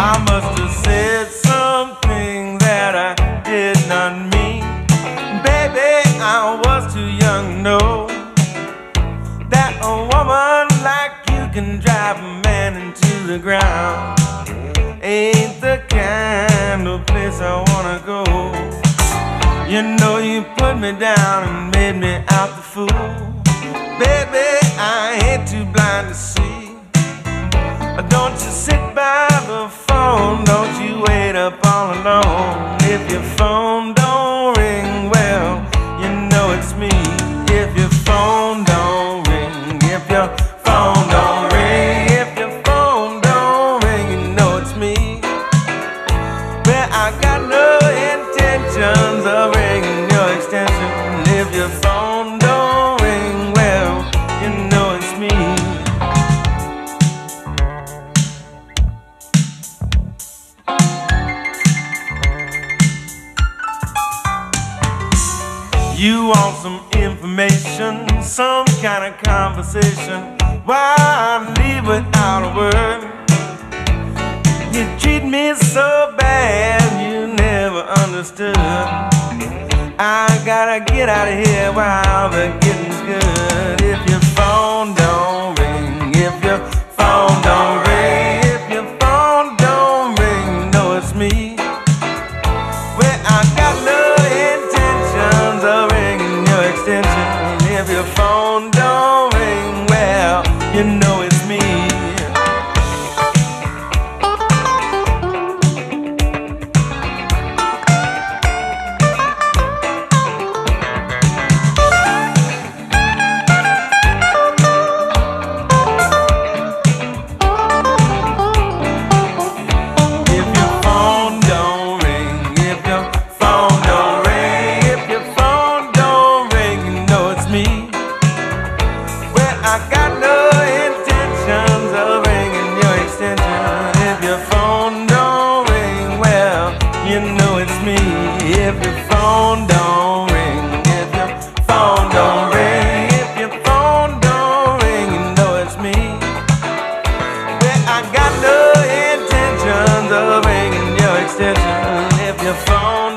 I must have said something that I did not mean. Baby, I was too young, no. That a woman like you can drive a man into the ground. Ain't the kind of place I wanna go. You know you put me down and made me out the fool. Baby, I ain't too blind to see. Don't you sit by the phone, don't you wait up all alone. If your phone don't ring, well, you know it's me. If your phone don't ring, if your phone don't ring, if your phone don't ring, you know it's me. Well, I got no intentions of ringing your extension. If your phone don't ring, well, you know it's me. You want some information, some kind of conversation. Why leave without a word? You treat me so bad, you never understood. I gotta get out of here while the getting's good. If your phone don't ring, if your phone don't ring, if your phone don't ring, know it's me. Well, I got love. If your phone don't ring, well, you know it's me. If your phone don't ring, if your phone don't ring, if your phone don't ring, you know it's me. I got no intentions of ringing your extension. If your phone don't ring, well, you know it's me. If your phone don't ring, if your phone don't ring, if your phone don't ring, you know it's me. Well, I got no intentions of ringing your extension. If your phone